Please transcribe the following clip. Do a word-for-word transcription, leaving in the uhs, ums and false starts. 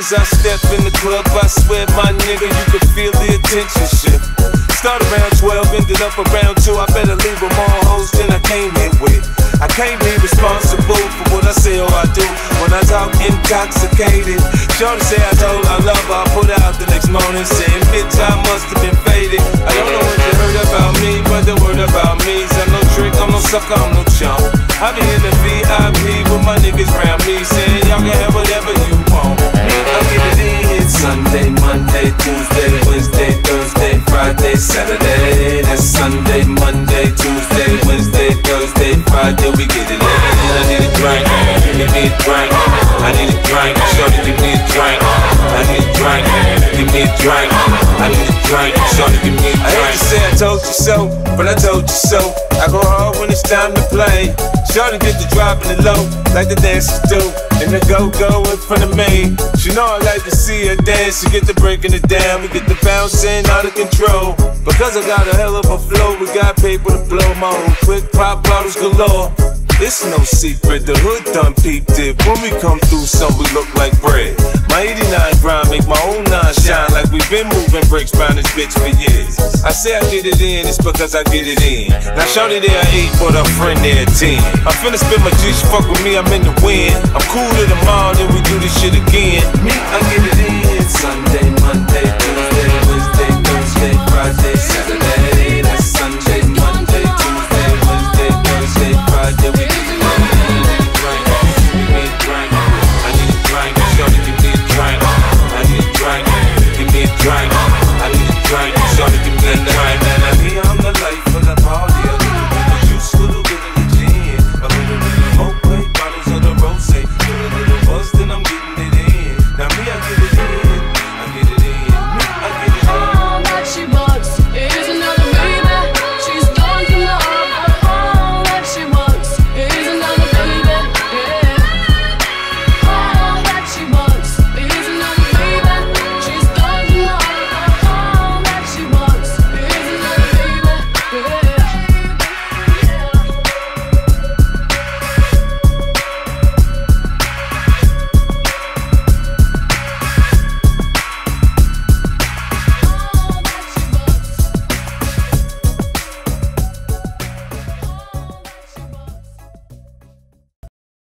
As I step in the club, I swear, my nigga, you could feel the attention shift. Start around twelve, ended up around two. I better leave with more hoes than I came here with. I can't be responsible for what I say or I do. When I talk intoxicated, shorty say I told I love her. I put out the next morning saying, bitch, I must have been faded. I don't know what you heard about me, but the word about me is I'm no trick, I'm no sucker, I'm no chump. I be in the V I P with my niggas round me saying, y'all can have whatever you want. I get it in Sunday, Monday, Tuesday, Wednesday, Thursday, Friday, Saturday. That's Sunday, Monday, Tuesday, Wednesday, Thursday, Friday. We get it in. I need a drink, give me a drink. I need a drink, shorty, give me a drink. I need a drink, give me a drink. I need a drink, shorty, give me a drink. I hate to say I told you so, but I told you so. I go hard when it's time to play. Shorty get the dropping it low, like the dancers do. And the go-go in front of me. She know I like to see her dance. She get the breaking it down, we get the bouncing out of control. Because I got a hell of a flow, we got paper to blow. My own quick pop bottles galore. It's no secret, the hood done peeped it. When we come through, some we look like bread. My eighty-nine grind make my own nine shine. Like we've been moving bricks round this bitch for years. I say I get it in, it's because I get it in. Now shorty there at eight, but her friend there at ten. I'm finna spin my G, she fuck with me, I'm in the wind. I'm cooler tomorrow, then we do this shit again. Me, I get it in.